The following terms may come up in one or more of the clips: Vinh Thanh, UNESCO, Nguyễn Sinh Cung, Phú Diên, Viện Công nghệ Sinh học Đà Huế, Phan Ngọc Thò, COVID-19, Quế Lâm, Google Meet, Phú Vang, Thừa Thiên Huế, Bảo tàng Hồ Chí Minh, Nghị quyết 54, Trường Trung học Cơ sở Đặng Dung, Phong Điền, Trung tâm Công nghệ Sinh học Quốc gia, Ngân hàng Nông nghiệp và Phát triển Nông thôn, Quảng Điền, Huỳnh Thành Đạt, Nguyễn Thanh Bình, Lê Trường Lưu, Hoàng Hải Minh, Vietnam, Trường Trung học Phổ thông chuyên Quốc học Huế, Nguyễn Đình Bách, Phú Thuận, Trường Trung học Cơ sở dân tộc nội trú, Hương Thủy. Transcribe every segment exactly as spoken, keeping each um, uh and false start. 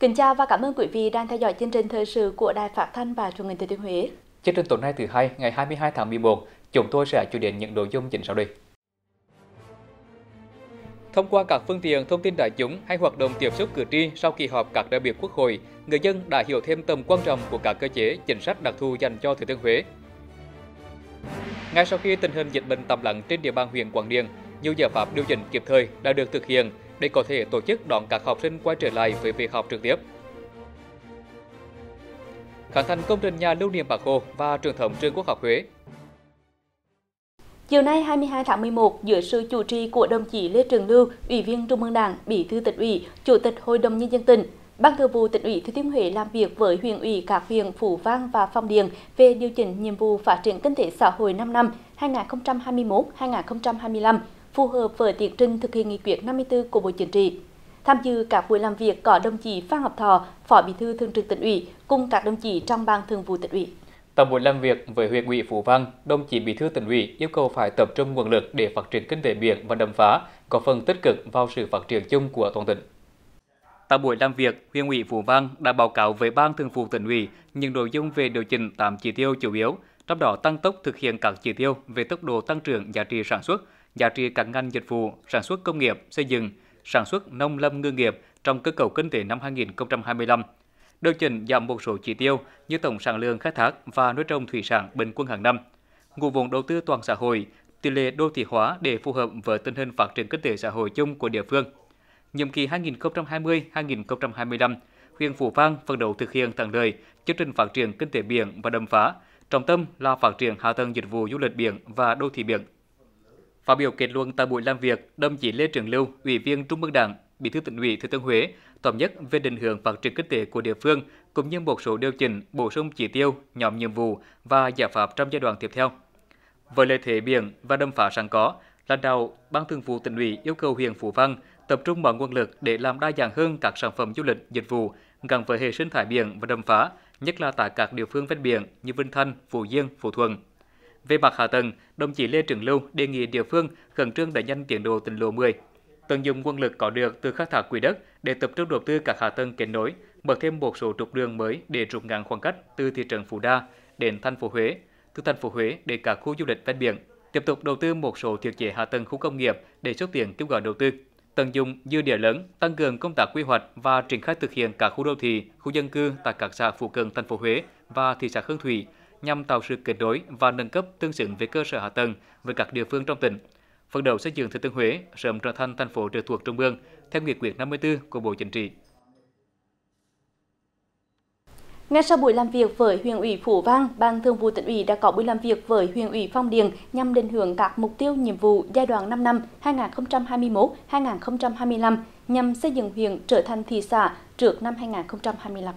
Kính chào và cảm ơn quý vị đang theo dõi chương trình thời sự của Đài Phát thanh và Truyền hình Thừa Thiên Huế. Chương trình tối nay thứ hai ngày hai mươi hai tháng mười một, chúng tôi sẽ chủ đến những nội dung chính sau đây. Thông qua các phương tiện thông tin đại chúng hay hoạt động tiếp xúc cử tri sau kỳ họp các đại biểu Quốc hội, người dân đã hiểu thêm tầm quan trọng của các cơ chế, chính sách đặc thù dành cho Thừa Thiên Huế. Ngay sau khi tình hình dịch bệnh tạm lắng trên địa bàn huyện Quảng Điền, nhiều giải pháp điều chỉnh kịp thời đã được thực hiện để có thể tổ chức đón các học sinh quay trở lại với việc học trực tiếp. Khánh thành công trình nhà lưu niệm Bác Hồ và truyền thống trường Quốc học Huế. Chiều nay hai mươi hai tháng mười một, dưới sự chủ trì của đồng chí Lê Trường Lưu, Ủy viên Trung ương Đảng, Bí thư Tỉnh ủy, Chủ tịch Hội đồng Nhân dân tỉnh, Ban Thường vụ Tỉnh ủy Thừa Thiên Huế làm việc với huyện ủy các huyện Phú Vang và Phong Điền về điều chỉnh nhiệm vụ phát triển kinh tế xã hội năm năm hai nghìn không trăm hai mươi mốt đến hai nghìn không trăm hai mươi lăm, phù hợp với tiến trình thực hiện nghị quyết năm mươi tư của Bộ Chính trị. Tham dự các buổi làm việc có đồng chí Phan Ngọc Thò, Phó Bí thư Thường trực Tỉnh ủy cùng các đồng chí trong Ban Thường vụ Tỉnh ủy. Tại buổi làm việc với huyện ủy Phú Vang, đồng chí Bí thư Tỉnh ủy yêu cầu phải tập trung nguồn lực để phát triển kinh tế biển và đầm phá, có phần tích cực vào sự phát triển chung của toàn tỉnh. Tại buổi làm việc, huyện ủy Phú Vang đã báo cáo với Ban Thường vụ Tỉnh ủy những nội dung về điều chỉnh tám chỉ tiêu chủ yếu, trong đó tăng tốc thực hiện các chỉ tiêu về tốc độ tăng trưởng giá trị sản xuất, giá trị các ngành dịch vụ, sản xuất công nghiệp, xây dựng, sản xuất nông lâm ngư nghiệp trong cơ cấu kinh tế năm hai nghìn không trăm hai mươi lăm. Điều chỉnh giảm một số chỉ tiêu như tổng sản lượng khai thác và nuôi trồng thủy sản bình quân hàng năm, nguồn vốn đầu tư toàn xã hội, tỷ lệ đô thị hóa để phù hợp với tình hình phát triển kinh tế xã hội chung của địa phương. Nhiệm kỳ hai nghìn không trăm hai mươi đến hai nghìn không trăm hai mươi lăm, huyện Phú Vang phấn đấu thực hiện thắng lợi chương trình phát triển kinh tế biển và đầm phá, trọng tâm là phát triển hạ tầng dịch vụ du lịch biển và đô thị biển. Phát biểu kết luận tại buổi làm việc, đồng chí Lê Trường Lưu, Ủy viên Trung ương Đảng, Bí thư Tỉnh ủy Thừa Thiên Huế, tóm tắt về định hướng phát triển kinh tế của địa phương cũng như một số điều chỉnh, bổ sung chỉ tiêu, nhóm nhiệm vụ và giải pháp trong giai đoạn tiếp theo. Với lợi thế biển và đầm phá sẵn có, lãnh đạo Ban Thường vụ Tỉnh ủy yêu cầu huyện Phú Vang tập trung mọi nguồn lực để làm đa dạng hơn các sản phẩm du lịch, dịch vụ gắn với hệ sinh thái biển và đầm phá, nhất là tại các địa phương ven biển như Vinh Thanh, Phú Diên, Phú Thuận. Về mặt hạ tầng, đồng chí Lê Trường Lưu đề nghị địa phương khẩn trương đẩy nhanh tiến độ tỉnh lộ mười, tận dụng nguồn lực có được từ khai thác quỹ đất để tập trung đầu tư các hạ tầng kết nối, mở thêm một số trục đường mới để rút ngắn khoảng cách từ thị trấn Phú Đa đến thành phố Huế, từ thành phố Huế đến các khu du lịch ven biển, tiếp tục đầu tư một số thiết chế hạ tầng khu công nghiệp để xúc tiến kêu gọi đầu tư, tận dụng dư địa lớn, tăng cường công tác quy hoạch và triển khai thực hiện các khu đô thị, khu dân cư tại các xã phụ cận thành phố Huế và thị xã Hương Thủy nhằm tạo sự kết nối và nâng cấp tương xứng về cơ sở hạ tầng với các địa phương trong tỉnh. Phấn đấu xây dựng Thừa Thiên Huế sớm trở thành thành phố trực thuộc trung ương theo nghị quyết năm mươi tư của Bộ Chính trị. Ngay sau buổi làm việc với huyện ủy Phú Vang, Ban Thường vụ Tỉnh ủy đã có buổi làm việc với huyện ủy Phong Điền nhằm định hướng các mục tiêu, nhiệm vụ giai đoạn năm năm hai nghìn không trăm hai mươi mốt đến hai nghìn không trăm hai mươi lăm nhằm xây dựng huyện trở thành thị xã trước năm hai nghìn không trăm hai mươi lăm.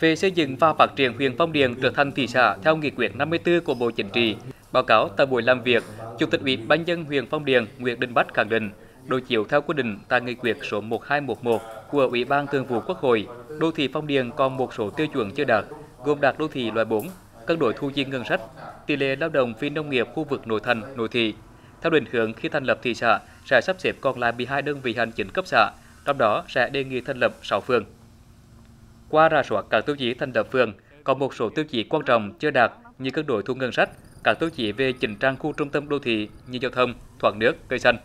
Về xây dựng và phát triển huyện Phong Điền trở thành thị xã theo nghị quyết năm mươi tư của Bộ Chính trị, báo cáo tại buổi làm việc, Chủ tịch Ủy ban nhân dân huyện Phong Điền Nguyễn Đình Bách khẳng định, đối chiếu theo quy định tại nghị quyết số một nghìn hai trăm mười một của Ủy ban Thường vụ Quốc hội, đô thị Phong Điền còn một số tiêu chuẩn chưa đạt, gồm đạt đô thị loại bốn, cân đối thu chi ngân sách, tỷ lệ lao động phi nông nghiệp khu vực nội thành, nội thị. Theo định hướng, khi thành lập thị xã sẽ sắp xếp còn lại mười hai đơn vị hành chính cấp xã, trong đó sẽ đề nghị thành lập sáu phường. Qua rà soát các tiêu chí thành lập phường, có một số tiêu chí quan trọng chưa đạt như cân đối thu ngân sách, các tiêu chí về chỉnh trang khu trung tâm đô thị như giao thông, thoát nước, cây xanh.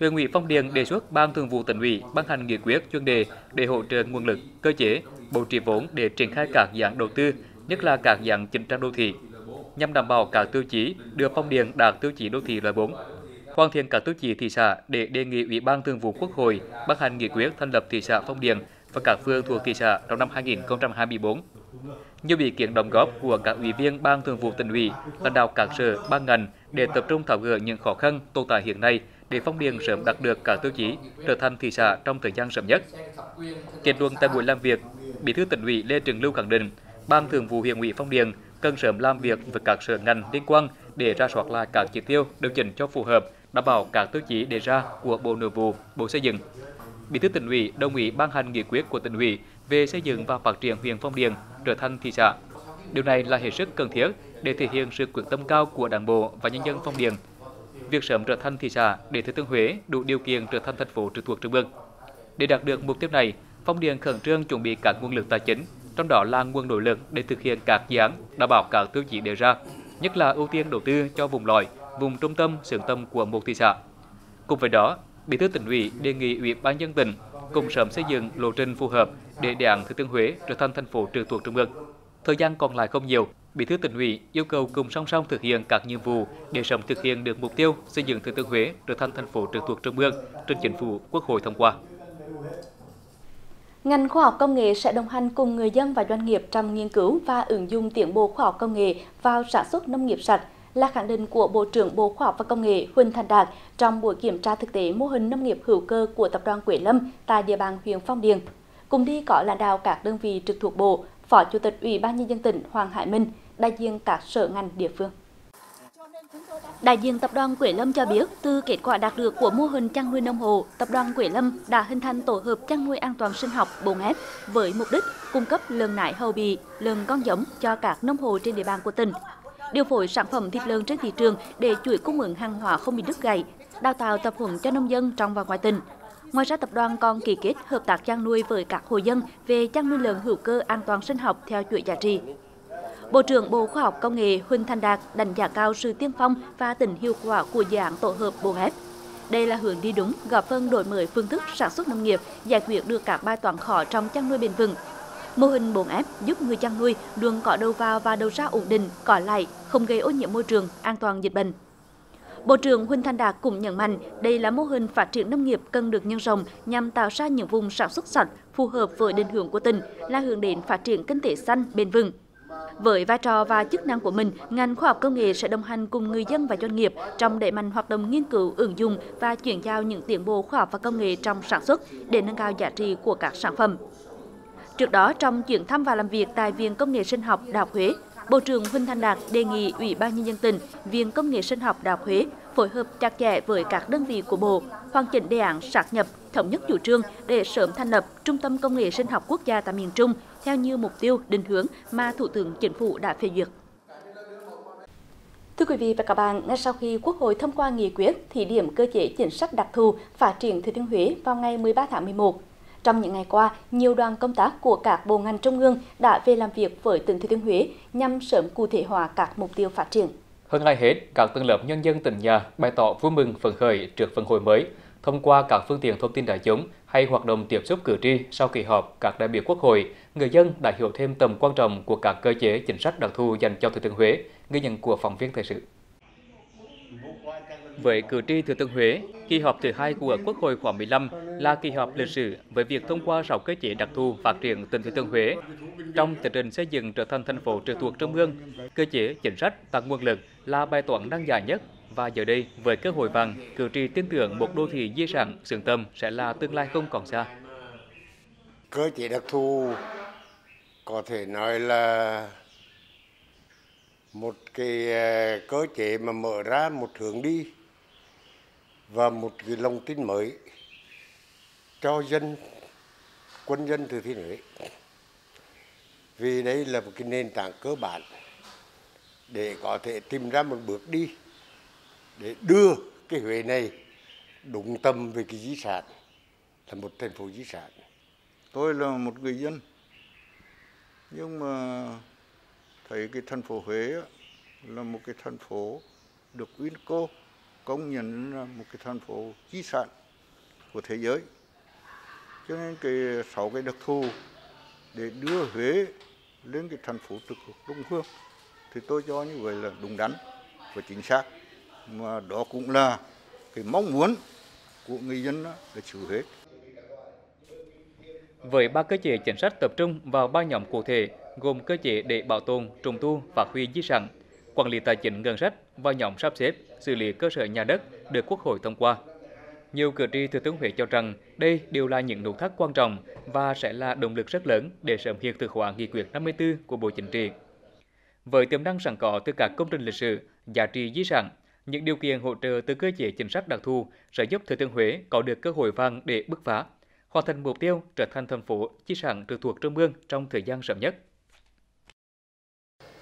Huyện ủy Phong Điền đề xuất Ban Thường vụ Tỉnh ủy ban hành nghị quyết chuyên đề để hỗ trợ nguồn lực, cơ chế, bố trí vốn để triển khai các dự án đầu tư, nhất là các dự án chỉnh trang đô thị, nhằm đảm bảo các tiêu chí đưa Phong Điền đạt tiêu chí đô thị loại bốn. Hoàn thiện các tiêu chí thị xã để đề nghị Ủy ban Thường vụ Quốc hội ban hành nghị quyết thành lập thị xã Phong Điền và các phường thuộc thị xã trong năm hai nghìn không trăm hai mươi bốn. Nhiều ý kiến đóng góp của các ủy viên Ban Thường vụ Tỉnh ủy, lãnh đạo các sở, ban ngành để tập trung tháo gỡ những khó khăn tồn tại hiện nay để Phong Điền sớm đạt được các tiêu chí trở thành thị xã trong thời gian sớm nhất. Kết luận tại buổi làm việc, Bí thư Tỉnh ủy Lê Trường Lưu khẳng định, Ban Thường vụ Huyện ủy Phong Điền cần sớm làm việc với các sở ngành liên quan để rà soát lại các chỉ tiêu, điều chỉnh cho phù hợp, đảm bảo các tiêu chí đề ra của Bộ Nội vụ, Bộ Xây dựng. Bí thư Tỉnh ủy đồng ý ban hành nghị quyết của Tỉnh ủy về xây dựng và phát triển huyện Phong Điền trở thành thị xã. Điều này là hết sức cần thiết để thể hiện sự quyết tâm cao của Đảng bộ và nhân dân Phong Điền. Việc sớm trở thành thị xã để Thừa Thiên Huế đủ điều kiện trở thành thành phố trực thuộc trung ương. Để đạt được mục tiêu này, Phong Điền khẩn trương chuẩn bị các nguồn lực tài chính, trong đó là nguồn nội lực để thực hiện các dự án đảm bảo các tiêu chí đề ra, nhất là ưu tiên đầu tư cho vùng lõi, vùng trung tâm, xưởng tâm của một thị xã. Cùng với đó, Bí thư Tỉnh ủy đề nghị Ủy ban nhân dân tỉnh cùng sớm xây dựng lộ trình phù hợp để đề án Thừa Thiên Huế trở thành thành phố trực thuộc trung ương. Thời gian còn lại không nhiều, Bí thư Tỉnh ủy yêu cầu cùng song song thực hiện các nhiệm vụ để sớm thực hiện được mục tiêu xây dựng Thừa Thiên Huế trở thành thành phố trực thuộc trung ương, trình Chính phủ, Quốc hội thông qua. Ngành khoa học công nghệ sẽ đồng hành cùng người dân và doanh nghiệp trong nghiên cứu và ứng dụng tiến bộ khoa học công nghệ vào sản xuất nông nghiệp sạch, là khẳng định của Bộ trưởng Bộ Khoa học và Công nghệ Huỳnh Thành Đạt trong buổi kiểm tra thực tế mô hình nông nghiệp hữu cơ của Tập đoàn Quế Lâm tại địa bàn huyện Phong Điền. Cùng đi có lãnh đạo các đơn vị trực thuộc Bộ, Phó Chủ tịch Ủy ban Nhân dân tỉnh Hoàng Hải Minh, đại diện các sở ngành địa phương. Đại diện Tập đoàn Quế Lâm cho biết, từ kết quả đạt được của mô hình chăn nuôi nông hộ, Tập đoàn Quế Lâm đã hình thành tổ hợp chăn nuôi an toàn sinh học bốn S với mục đích cung cấp lợn nái hậu bị, lợn con giống cho các nông hộ trên địa bàn của tỉnh, điều phối sản phẩm thịt lợn trên thị trường để chuỗi cung ứng hàng hóa không bị đứt gãy, đào tạo tập huấn cho nông dân trong và ngoài tỉnh. Ngoài ra, tập đoàn còn ký kết hợp tác chăn nuôi với các hộ dân về chăn nuôi lợn hữu cơ an toàn sinh học theo chuỗi giá trị. Bộ trưởng Bộ Khoa học Công nghệ Huỳnh Thành Đạt đánh giá cao sự tiên phong và tính hiệu quả của dự án tổ hợp bốn S. Đây là hướng đi đúng, góp phần đổi mới phương thức sản xuất nông nghiệp, giải quyết được các bài toán khó trong chăn nuôi bền vững. Mô hình bốn S giúp người chăn nuôi luôn có đầu vào và đầu ra ổn định, có lãi, không gây ô nhiễm môi trường, an toàn dịch bệnh. Bộ trưởng Huỳnh Thành Đạt cũng nhấn mạnh đây là mô hình phát triển nông nghiệp cần được nhân rộng nhằm tạo ra những vùng sản xuất sạch phù hợp với định hướng của tỉnh, là hướng đến phát triển kinh tế xanh bền vững. Với vai trò và chức năng của mình, ngành khoa học công nghệ sẽ đồng hành cùng người dân và doanh nghiệp trong đẩy mạnh hoạt động nghiên cứu, ứng dụng và chuyển giao những tiến bộ khoa học và công nghệ trong sản xuất để nâng cao giá trị của các sản phẩm. Trước đó, trong chuyến thăm và làm việc tại Viện Công nghệ Sinh học Đà Huế, Bộ trưởng Huỳnh Thành Đạt đề nghị Ủy ban Nhân dân tỉnh, Viện Công nghệ Sinh học Đà Huế phối hợp chặt chẽ với các đơn vị của Bộ, hoàn chỉnh đề án sát nhập, thống nhất chủ trương để sớm thành lập Trung tâm Công nghệ Sinh học Quốc gia tại miền Trung, theo như mục tiêu, định hướng mà Thủ tướng Chính phủ đã phê duyệt. Thưa quý vị và các bạn, ngay sau khi Quốc hội thông qua nghị quyết thí điểm cơ chế chính sách đặc thù phát triển Thừa Thiên Huế vào ngày mười ba tháng mười một, trong những ngày qua, nhiều đoàn công tác của các bộ ngành trung ương đã về làm việc với tỉnh Thừa Thiên Huế nhằm sớm cụ thể hóa các mục tiêu phát triển. Hơn ai hết, các tầng lớp nhân dân tỉnh nhà bày tỏ vui mừng phấn khởi trước vận hội mới, thông qua các phương tiện thông tin đại chúng hay hoạt động tiếp xúc cử tri sau kỳ họp các đại biểu Quốc hội, người dân đã hiểu thêm tầm quan trọng của các cơ chế chính sách đặc thù dành cho Thừa Thiên Huế, ghi nhận của phóng viên thời sự. Với cử tri Thừa Thiên Huế, kỳ họp thứ hai của Quốc hội khóa mười lăm là kỳ họp lịch sử với việc thông qua sáu cơ chế đặc thù phát triển tỉnh Thừa Thiên Huế. Trong tiến trình xây dựng trở thành thành phố trực thuộc trung ương, cơ chế chính sách tạo nguồn lực là bài toán nan giải nhất, và giờ đây với cơ hội vàng, cử tri tin tưởng một đô thị di sản xưởng tâm sẽ là tương lai không còn xa. Cơ chế đặc thù có thể nói là một cái cơ chế mà mở ra một hướng đi và một cái lòng tin mới cho dân, quân dân Thừa Thiên Huế. Vì đây là một cái nền tảng cơ bản để có thể tìm ra một bước đi để đưa cái Huế này đúng tâm về cái di sản, là một thành phố di sản. Tôi là một người dân, nhưng mà thấy cái thành phố Huế là một cái thành phố được UNESCO công nhận là một cái thành phố di sản của thế giới, cho nên cái sáu cái đặc thù để đưa Huế lên cái thành phố trực thuộc trung ương thì tôi cho như vậy là đúng đắn và chính xác, mà đó cũng là cái mong muốn của người dân đó là chủ Huế. Với ba cơ chế chính sách tập trung vào ba nhóm cụ thể, gồm cơ chế để bảo tồn, trùng tu, phát huy di sản, quản lý tài chính ngân sách và nhóm sắp xếp, xử lý cơ sở nhà đất được Quốc hội thông qua. Nhiều cử tri Thừa Thiên Huế cho rằng đây đều là những nút thắt quan trọng và sẽ là động lực rất lớn để sớm hiện thực hóa nghị quyết năm mươi tư của Bộ Chính trị. Với tiềm năng sẵn có từ các công trình lịch sử, giá trị di sản, những điều kiện hỗ trợ từ cơ chế chính sách đặc thù sẽ giúp Thừa Thiên Huế có được cơ hội vàng để bứt phá, hoàn thành mục tiêu trở thành thành phố di sản trực thuộc trung ương trong thời gian sớm nhất.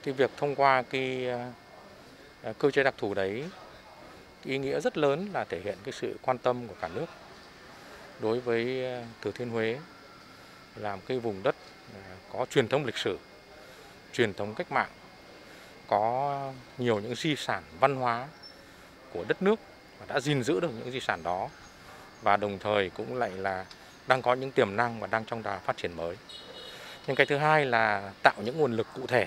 Cái việc thông qua cái cơ chế đặc thù đấy, ý nghĩa rất lớn là thể hiện cái sự quan tâm của cả nước đối với Thừa Thiên Huế, là một cái vùng đất có truyền thống lịch sử, truyền thống cách mạng, có nhiều những di sản văn hóa của đất nước và đã gìn giữ được những di sản đó, và đồng thời cũng lại là đang có những tiềm năng và đang trong đà phát triển mới. Nhưng cái thứ hai là tạo những nguồn lực cụ thể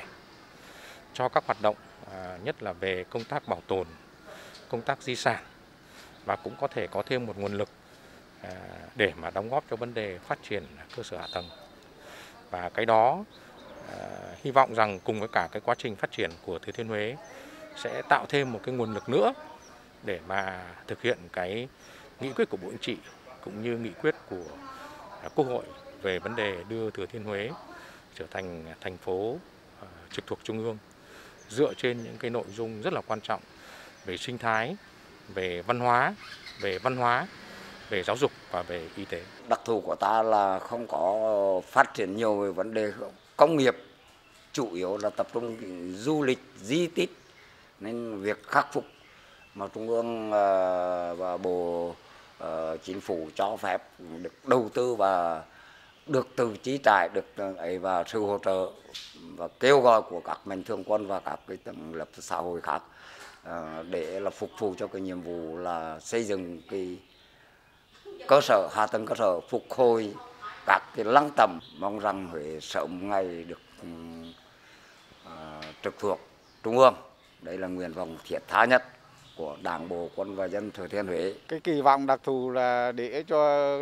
cho các hoạt động, nhất là về công tác bảo tồn, công tác di sản, và cũng có thể có thêm một nguồn lực để mà đóng góp cho vấn đề phát triển cơ sở hạ tầng. Và cái đó hy vọng rằng cùng với cả cái quá trình phát triển của Thừa Thiên Huế sẽ tạo thêm một cái nguồn lực nữa để mà thực hiện cái nghị quyết của Bộ Chính trị cũng như nghị quyết của Quốc hội về vấn đề đưa Thừa Thiên Huế trở thành thành phố trực thuộc Trung ương, dựa trên những cái nội dung rất là quan trọng về sinh thái, về văn hóa, về văn hóa, về giáo dục và về y tế. Đặc thù của ta là không có phát triển nhiều về vấn đề công nghiệp, chủ yếu là tập trung du lịch, di tích, nên việc khắc phục mà Trung ương và Bộ Chính phủ cho phép được đầu tư và được từ trí trại, được ấy và sự hỗ trợ và kêu gọi của các mạnh thường quân và các cái tầng lớp xã hội khác để là phục vụ cho cái nhiệm vụ là xây dựng cái cơ sở hạ tầng cơ sở, phục hồi các cái lăng tầm, mong rằng Huế sớm ngày được trực thuộc Trung ương. Đây là nguyện vọng thiết tha nhất của Đảng, Bộ, Quân và dân Thừa Thiên Huế. Cái kỳ vọng đặc thù là để cho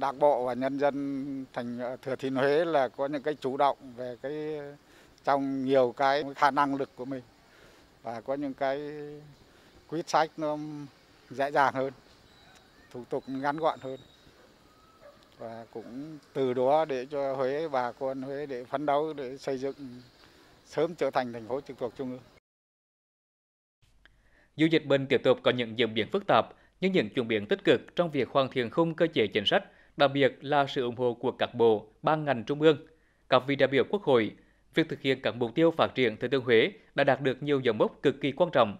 Đảng, Bộ và nhân dân thành Thừa Thiên Huế là có những cái chủ động về cái trong nhiều cái khả năng lực của mình, và có những cái quyết sách nó dễ dàng hơn, thủ tục ngắn gọn hơn, và cũng từ đó để cho Huế, bà con Huế để phấn đấu để xây dựng sớm trở thành thành phố trực thuộc Trung ương. Dù dịch bệnh tiếp tục có những diễn biến phức tạp, nhưng những chuyển biến tích cực trong việc hoàn thiện khung cơ chế chính sách, đặc biệt là sự ủng hộ của các bộ, ban ngành trung ương, các vị đại biểu Quốc hội, việc thực hiện các mục tiêu phát triển Thừa Thiên Huế đã đạt được nhiều dấu mốc cực kỳ quan trọng.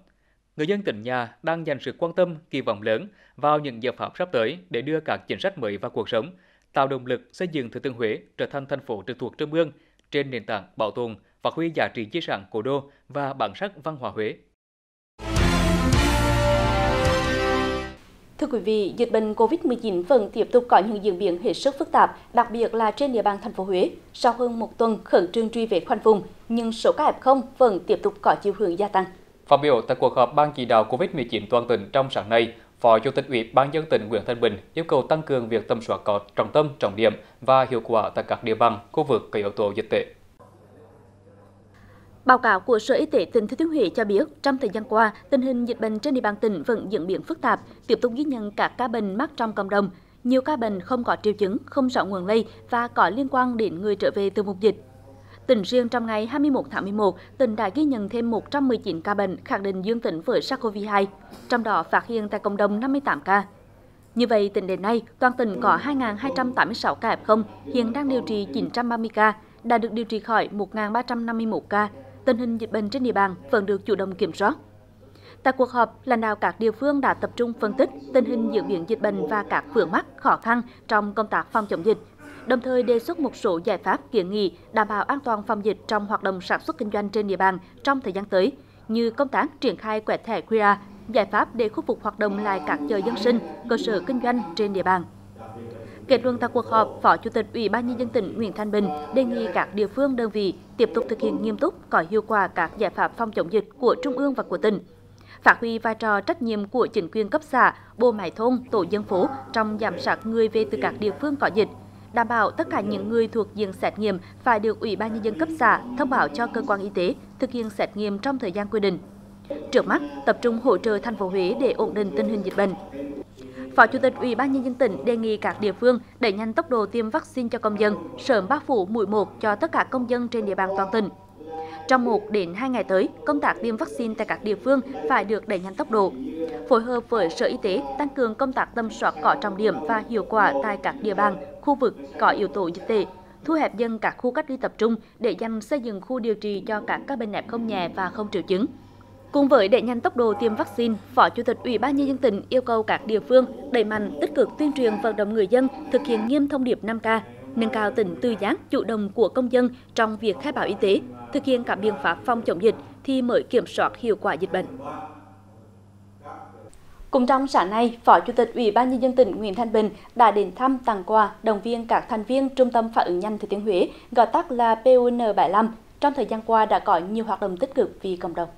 Người dân tỉnh nhà đang dành sự quan tâm, kỳ vọng lớn vào những giải pháp sắp tới để đưa các chính sách mới vào cuộc sống, tạo động lực xây dựng Thừa Thiên Huế trở thành thành phố trực thuộc Trung ương trên nền tảng bảo tồn, phát huy giá trị di sản cố đô và bản sắc văn hóa Huế. Thưa quý vị, dịch bệnh Covid mười chín vẫn tiếp tục có những diễn biến hết sức phức tạp, đặc biệt là trên địa bàn thành phố Huế. Sau hơn một tuần khẩn trương truy vết khoanh vùng, nhưng số ca ép không vẫn tiếp tục có chiều hướng gia tăng. Phát biểu tại cuộc họp Ban chỉ đạo Covid mười chín toàn tỉnh trong sáng nay, Phó Chủ tịch Ủy ban nhân dân tỉnh Nguyễn Thanh Bình yêu cầu tăng cường việc tầm soát có trọng tâm, trọng điểm và hiệu quả tại các địa bàn, khu vực có yếu tố dịch tễ. Báo cáo của Sở Y tế tỉnh Thừa Thiên Huế cho biết, trong thời gian qua, tình hình dịch bệnh trên địa bàn tỉnh vẫn diễn biến phức tạp, tiếp tục ghi nhận các ca bệnh mắc trong cộng đồng. Nhiều ca bệnh không có triệu chứng, không rõ nguồn lây và có liên quan đến người trở về từ vùng dịch. Tỉnh riêng trong ngày hai mươi mốt tháng mười một, tỉnh đã ghi nhận thêm một trăm mười chín ca bệnh khẳng định dương tính với SARS-xê o vê hai, trong đó phát hiện tại cộng đồng năm mươi tám ca. Như vậy, tính đến nay, toàn tỉnh có hai nghìn hai trăm tám mươi sáu ca ép không, hiện đang điều trị chín trăm ba mươi ca, đã được điều trị khỏi một nghìn ba trăm năm mươi mốt ca. Tình hình dịch bệnh trên địa bàn vẫn được chủ động kiểm soát. Tại cuộc họp, lãnh đạo các địa phương đã tập trung phân tích tình hình diễn biến dịch bệnh và các vướng mắc, khó khăn trong công tác phòng chống dịch, đồng thời đề xuất một số giải pháp, kiến nghị đảm bảo an toàn phòng dịch trong hoạt động sản xuất kinh doanh trên địa bàn trong thời gian tới, như công tác triển khai quẹt thẻ quy rờ, giải pháp để khôi phục hoạt động lại các chợ dân sinh, cơ sở kinh doanh trên địa bàn. Kết luận tại cuộc họp, Phó Chủ tịch Ủy ban nhân dân tỉnh Nguyễn Thanh Bình đề nghị các địa phương, đơn vị tiếp tục thực hiện nghiêm túc, có hiệu quả các giải pháp phòng chống dịch của Trung ương và của tỉnh, phát huy vai trò trách nhiệm của chính quyền cấp xã, bộ máy thôn, tổ dân phố trong giám sát người về từ các địa phương có dịch, đảm bảo tất cả những người thuộc diện xét nghiệm phải được Ủy ban nhân dân cấp xã thông báo cho cơ quan y tế thực hiện xét nghiệm trong thời gian quy định. Trước mắt, tập trung hỗ trợ thành phố Huế để ổn định tình hình dịch bệnh. Phó Chủ tịch Ủy ban nhân dân tỉnh đề nghị các địa phương đẩy nhanh tốc độ tiêm vaccine cho công dân, sớm bao phủ mũi một cho tất cả công dân trên địa bàn toàn tỉnh. Trong một đến hai ngày tới, công tác tiêm vaccine tại các địa phương phải được đẩy nhanh tốc độ. Phối hợp với Sở Y tế tăng cường công tác tầm soát có trọng điểm và hiệu quả tại các địa bàn, khu vực có yếu tố dịch tễ, thu hẹp dần các khu cách ly tập trung để dành xây dựng khu điều trị cho các ca bệnh ép không nhẹ và không triệu chứng. Cùng với đẩy nhanh tốc độ tiêm vaccine, Phó Chủ tịch Ủy ban nhân dân tỉnh yêu cầu các địa phương đẩy mạnh tích cực tuyên truyền vận động người dân thực hiện nghiêm thông điệp năm K, nâng cao tính tự giác, chủ động của công dân trong việc khai báo y tế, thực hiện các biện pháp phòng chống dịch thì mới kiểm soát hiệu quả dịch bệnh. Cùng trong sáng nay, Phó Chủ tịch Ủy ban Nhân dân tỉnh Nguyễn Thanh Bình đã đến thăm, tặng quà, động viên các thành viên Trung tâm Phản ứng nhanh Thừa Thiên Huế, gọi tắt là P U N bảy mươi lăm, trong thời gian qua đã có nhiều hoạt động tích cực vì cộng đồng.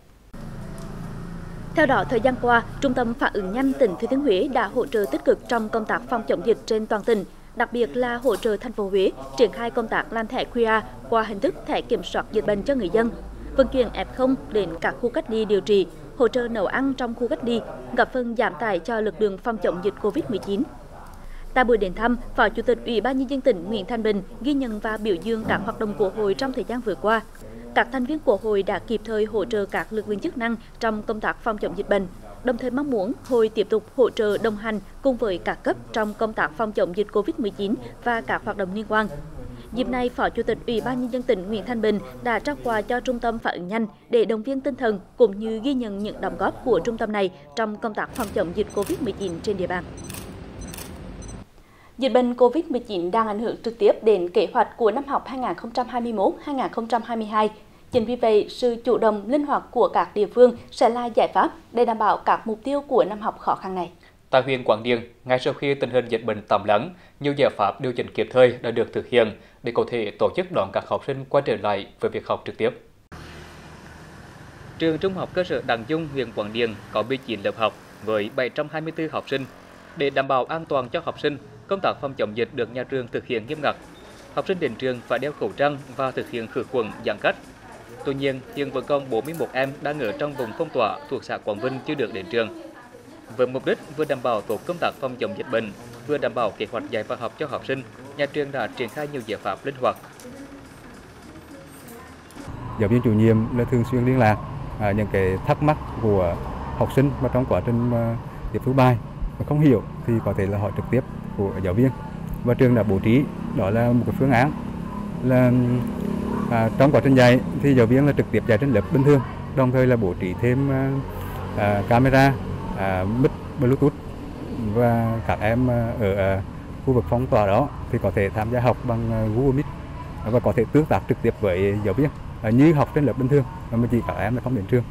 Theo đó, thời gian qua, Trung tâm Phản ứng nhanh tỉnh Thừa Thiên Huế đã hỗ trợ tích cực trong công tác phòng chống dịch trên toàn tỉnh, đặc biệt là hỗ trợ thành phố Huế triển khai công tác làm thẻ Q R qua hình thức thẻ kiểm soát dịch bệnh cho người dân, vận chuyển F không đến các khu cách ly điều trị, hỗ trợ nấu ăn trong khu cách ly, góp phần giảm tải cho lực lượng phòng chống dịch Covid mười chín. Tại buổi đến thăm, Phó Chủ tịch Ủy ban Nhân dân tỉnh Nguyễn Thanh Bình ghi nhận và biểu dương các hoạt động của hội trong thời gian vừa qua. Các thành viên của hội đã kịp thời hỗ trợ các lực lượng chức năng trong công tác phòng chống dịch bệnh, đồng thời mong muốn hội tiếp tục hỗ trợ đồng hành cùng với các cấp trong công tác phòng chống dịch Covid mười chín và các hoạt động liên quan. Dịp này, Phó Chủ tịch Ủy ban Nhân dân tỉnh Nguyễn Thanh Bình đã trao quà cho Trung tâm Phản ứng nhanh để động viên tinh thần cũng như ghi nhận những đóng góp của trung tâm này trong công tác phòng chống dịch Covid mười chín trên địa bàn. Dịch bệnh Covid mười chín đang ảnh hưởng trực tiếp đến kế hoạch của năm học hai nghìn không trăm hai mươi mốt hai nghìn không trăm hai mươi hai. Chính vì vậy, sự chủ động linh hoạt của các địa phương sẽ là giải pháp để đảm bảo các mục tiêu của năm học khó khăn này. Tại huyện Quảng Điền, ngay sau khi tình hình dịch bệnh tạm lắng, nhiều giải pháp điều chỉnh kịp thời đã được thực hiện để có thể tổ chức đón các học sinh quay trở lại với việc học trực tiếp. Trường Trung học Cơ sở Đặng Dung, huyện Quảng Điền có mười chín lớp học với bảy trăm hai mươi tư học sinh. Để đảm bảo an toàn cho học sinh, công tác phòng chống dịch được nhà trường thực hiện nghiêm ngặt. Học sinh đến trường phải đeo khẩu trang và thực hiện khử khuẩn giãn cách. Tuy nhiên, hiện vẫn còn bốn mươi mốt em đang ở trong vùng phong tỏa thuộc xã Quảng Vinh chưa được đến trường. Với mục đích vừa đảm bảo tốt công tác phòng chống dịch bệnh, vừa đảm bảo kế hoạch dạy và học cho học sinh, nhà trường đã triển khai nhiều giải pháp linh hoạt. Giáo viên chủ nhiệm là thường xuyên liên lạc à, những cái thắc mắc của học sinh mà trong quá trình tiếp thu bài mà không hiểu thì có thể là hỏi trực tiếp của giáo viên. Và trường đã bố trí đó là một cái phương án là à, trong quá trình dạy thì giáo viên là trực tiếp dạy trên lớp bình thường, đồng thời là bố trí thêm à, camera, À, mic Bluetooth và các em ở à, khu vực phong tỏa đó thì có thể tham gia học bằng à, Google Meet và có thể tương tác trực tiếp với giáo viên à, như học trên lớp bình thường mà chỉ các em là không đến trường.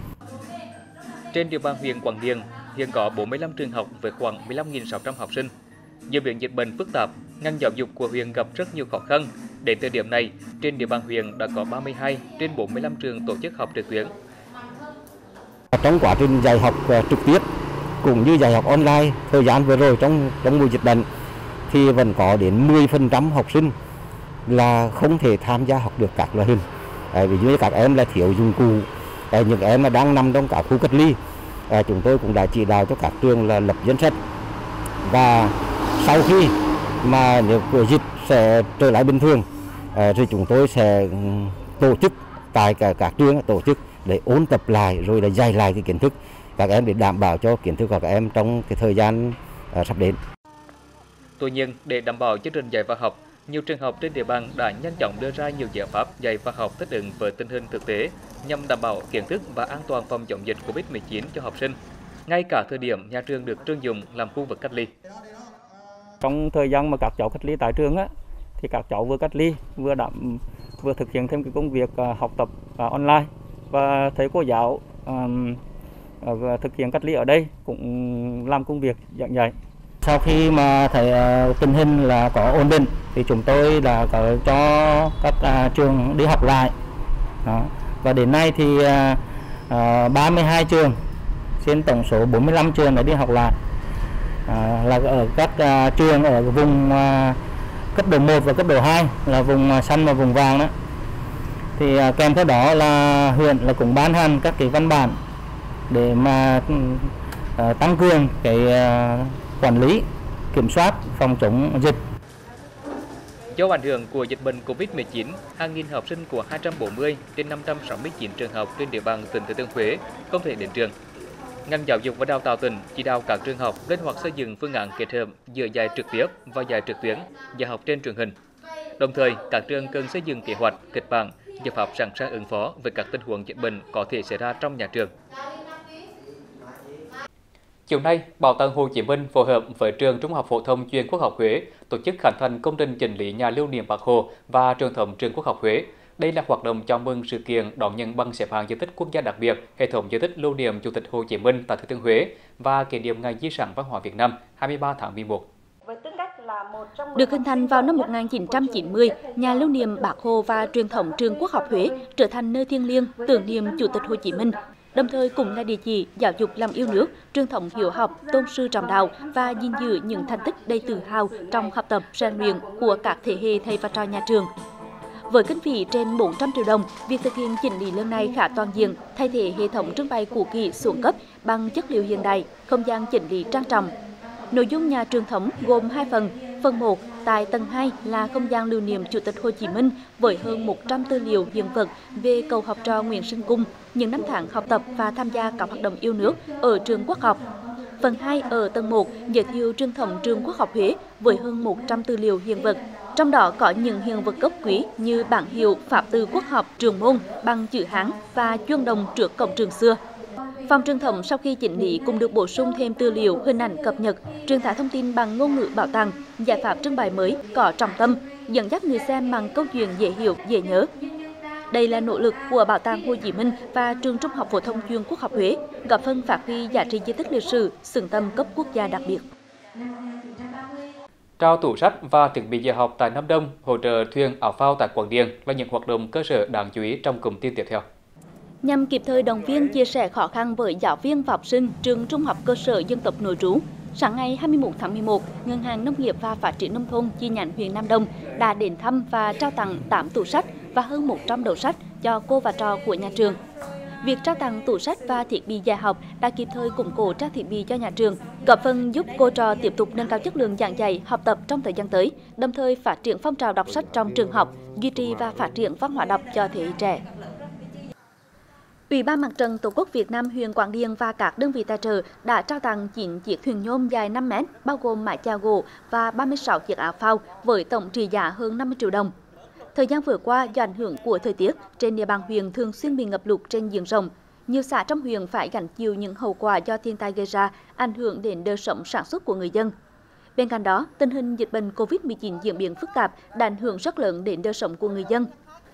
Trên địa bàn huyện Quảng Điền hiện có bốn mươi lăm trường học với khoảng mười lăm nghìn sáu trăm học sinh. Do việc dịch bệnh phức tạp, ngành giáo dục của huyện gặp rất nhiều khó khăn. Đến thời điểm này, trên địa bàn huyện đã có ba mươi hai trên bốn mươi lăm trường tổ chức học trực tuyến. Trong quá trình dạy học trực tiếp cũng như dạy học online thời gian vừa rồi trong trong mùa dịch bệnh thì vẫn có đến mười phần trăm học sinh là không thể tham gia học được các loại hình. Đấy, ví dụ như các em là thiếu dụng cụ, đấy, những em mà đang nằm trong các khu cách ly, đấy, chúng tôi cũng đã chỉ đạo cho các trường là lập danh sách và sau khi mà dịch sẽ trở lại bình thường đấy, thì chúng tôi sẽ tổ chức tại cả các trường tổ chức để ôn tập lại rồi là dạy lại cái kiến thức các em để đảm bảo cho kiến thức của các em trong cái thời gian à, sắp đến. Tuy nhiên, để đảm bảo chương trình dạy và học, nhiều trường học trên địa bàn đã nhanh chóng đưa ra nhiều giải pháp dạy và học thích ứng với tình hình thực tế nhằm đảm bảo kiến thức và an toàn phòng chống dịch Covid mười chín cho học sinh. Ngay cả thời điểm nhà trường được trưng dụng làm khu vực cách ly. Trong thời gian mà các cháu cách ly tại trường á, thì các cháu vừa cách ly vừa đảm vừa thực hiện thêm cái công việc à, học tập à, online và thầy cô giáo à, và thực hiện cách ly ở đây cũng làm công việc giảng dạy. Sau khi mà thấy tình hình là có ổn định thì chúng tôi đã có cho các trường đi học lại. Đó. Và đến nay thì ba mươi hai trường trên tổng số bốn mươi lăm trường đã đi học lại. À, là ở các trường ở vùng cấp độ một và cấp độ hai là vùng xanh và vùng vàng đó. Thì kèm theo đó là huyện là cũng ban hành các cái văn bản để mà uh, tăng cường cái uh, quản lý, kiểm soát, phòng chống dịch. Do ảnh hưởng của dịch bệnh Covid mười chín, hàng nghìn học sinh của hai trăm bốn mươi trên năm trăm sáu mươi chín trường học trên địa bàn tỉnh Thừa Thiên Huế không thể đến trường. Ngành giáo dục và đào tạo tỉnh chỉ đạo các trường học linh hoạt xây dựng phương án kết hợp giữa dạy trực tiếp và dạy trực tuyến, dạy học trên truyền hình. Đồng thời, các trường cần xây dựng kế hoạch, kịch bản, giải pháp sẵn sàng ứng phó với các tình huống dịch bệnh có thể xảy ra trong nhà trường. Chiều nay, Bảo tàng Hồ Chí Minh phối hợp với Trường Trung học Phổ thông chuyên Quốc học Huế tổ chức khánh thành công trình chỉnh lý nhà lưu niệm Bác Hồ và trường thống trường Quốc học Huế. Đây là hoạt động chào mừng sự kiện đón nhận bằng xếp hạng di tích quốc gia đặc biệt hệ thống di tích lưu niệm Chủ tịch Hồ Chí Minh tại Thừa Thiên Huế và kỷ niệm Ngày Di sản Văn hóa Việt Nam hai mươi ba tháng mười một. Được hình thành vào năm một nghìn chín trăm chín mươi, nhà lưu niệm Bác Hồ và truyền thống trường Quốc học Huế trở thành nơi thiêng liêng tưởng niệm Chủ tịch Hồ Chí Minh, đồng thời cũng là địa chỉ giáo dục lòng yêu nước, truyền thống hiếu học, tôn sư trọng đạo và gìn giữ những thành tích đầy tự hào trong học tập rèn luyện của các thế hệ thầy và trò nhà trường. Với kinh phí trên bốn trăm triệu đồng, việc thực hiện chỉnh lý lần này khá toàn diện, thay thế hệ thống trưng bày cũ kỹ xuống cấp bằng chất liệu hiện đại, không gian chỉnh lý trang trọng. Nội dung nhà truyền thống gồm hai phần. Phần một, tại tầng hai là không gian lưu niệm Chủ tịch Hồ Chí Minh với hơn một trăm tư liệu hiện vật về cậu học trò Nguyễn Sinh Cung, những năm tháng học tập và tham gia các hoạt động yêu nước ở trường Quốc học. Phần hai ở tầng một giới thiệu truyền thống trường Quốc học Huế với hơn một trăm tư liệu hiện vật. Trong đó có những hiện vật gốc quý như bảng hiệu Pháp từ Quốc học trường môn bằng chữ Hán và chuông đồng trước cổng trường xưa. Phòng truyền thống sau khi chỉnh lý cũng được bổ sung thêm tư liệu, hình ảnh cập nhật, truyền tải thông tin bằng ngôn ngữ bảo tàng, giải pháp trưng bày mới có trọng tâm, dẫn dắt người xem bằng câu chuyện dễ hiểu, dễ nhớ. Đây là nỗ lực của Bảo tàng Hồ Chí Minh và Trường Trung học Phổ thông chuyên Quốc học Huế, góp phần phát huy giá trị di tích lịch sử, xứng tầm cấp quốc gia đặc biệt. Trao tủ sách và thiết bị dạy học tại Nam Đông, hỗ trợ thuyền ảo phao tại Quảng Điền là những hoạt động cơ sở đáng chú ý trong cụm tin tiếp theo. Nhằm kịp thời động viên chia sẻ khó khăn với giáo viên và học sinh trường Trung học Cơ sở Dân tộc nội trú, sáng ngày hai mươi mốt tháng mười một, Ngân hàng Nông nghiệp và Phát triển Nông thôn chi nhánh huyện Nam Đông đã đến thăm và trao tặng tám tủ sách và hơn một trăm đầu sách cho cô và trò của nhà trường. Việc trao tặng tủ sách và thiết bị dạy học đã kịp thời củng cố trang thiết bị cho nhà trường, góp phần giúp cô trò tiếp tục nâng cao chất lượng giảng dạy, học tập trong thời gian tới, đồng thời phát triển phong trào đọc sách trong trường học, duy trì và phát triển văn hóa đọc cho thế hệ trẻ. Ủy ban Mặt trận Tổ quốc Việt Nam huyện Quảng Điền và các đơn vị tài trợ đã trao tặng chín chiếc thuyền nhôm dài năm mét, bao gồm mái chèo gỗ và ba mươi sáu chiếc áo phao với tổng trị giá hơn năm mươi triệu đồng. Thời gian vừa qua, do ảnh hưởng của thời tiết, trên địa bàn huyện thường xuyên bị ngập lụt trên diện rộng. Nhiều xã trong huyện phải gánh chịu những hậu quả do thiên tai gây ra, ảnh hưởng đến đời sống sản xuất của người dân. Bên cạnh đó, tình hình dịch bệnh Covid mười chín diễn biến phức tạp đã ảnh hưởng rất lớn đến đời sống của người dân.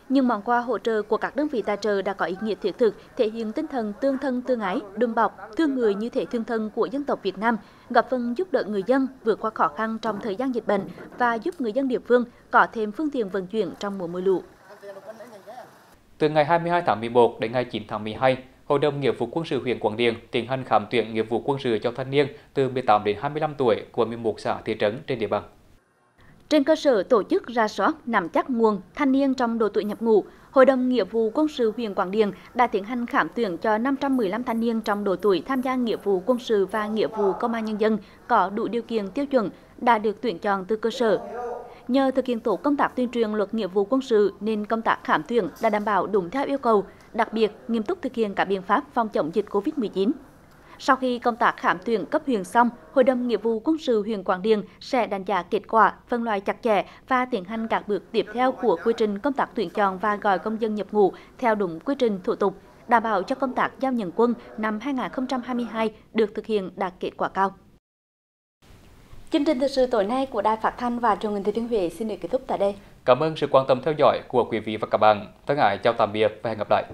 Những món quà hỗ trợ của các đơn vị tài trợ đã có ý nghĩa thiết thực, thể hiện tinh thần tương thân tương ái, đùm bọc, thương người như thể thương thân của dân tộc Việt Nam, góp phần giúp đỡ người dân vượt qua khó khăn trong thời gian dịch bệnh và giúp người dân địa phương có thêm phương tiện vận chuyển trong mùa mưa lũ. Từ ngày hai mươi hai tháng mười một đến ngày chín tháng mười hai, Hội đồng Nghĩa vụ quân sự huyện Quảng Điền tiến hành khám tuyển nghĩa vụ quân sự cho thanh niên từ mười tám đến hai mươi lăm tuổi của mười một xã thị trấn trên địa bàn. Trên cơ sở tổ chức ra soát, nắm chắc nguồn thanh niên trong độ tuổi nhập ngũ, Hội đồng Nghĩa vụ quân sự huyện Quảng Điền đã tiến hành khám tuyển cho năm trăm mười lăm thanh niên trong độ tuổi tham gia nghĩa vụ quân sự và nghĩa vụ công an nhân dân có đủ điều kiện tiêu chuẩn đã được tuyển chọn từ cơ sở. Nhờ thực hiện tốt công tác tuyên truyền luật nghĩa vụ quân sự nên công tác khám tuyển đã đảm bảo đúng theo yêu cầu, đặc biệt nghiêm túc thực hiện các biện pháp phòng chống dịch Covid mười chín. Sau khi công tác khám tuyển cấp huyện xong, Hội đồng Nghĩa vụ quân sự huyện Quảng Điền sẽ đánh giá kết quả, phân loại chặt chẽ và tiến hành các bước tiếp theo của quy trình công tác tuyển chọn và gọi công dân nhập ngũ theo đúng quy trình thủ tục, đảm bảo cho công tác giao nhận quân năm hai nghìn không trăm hai mươi hai được thực hiện đạt kết quả cao. Chương trình thời sự tối nay của Đài Phát thanh và Truyền hình Thừa Thiên Huế xin được kết thúc tại đây. Cảm ơn sự quan tâm theo dõi của quý vị và các bạn. Thân ái chào tạm biệt và hẹn gặp lại.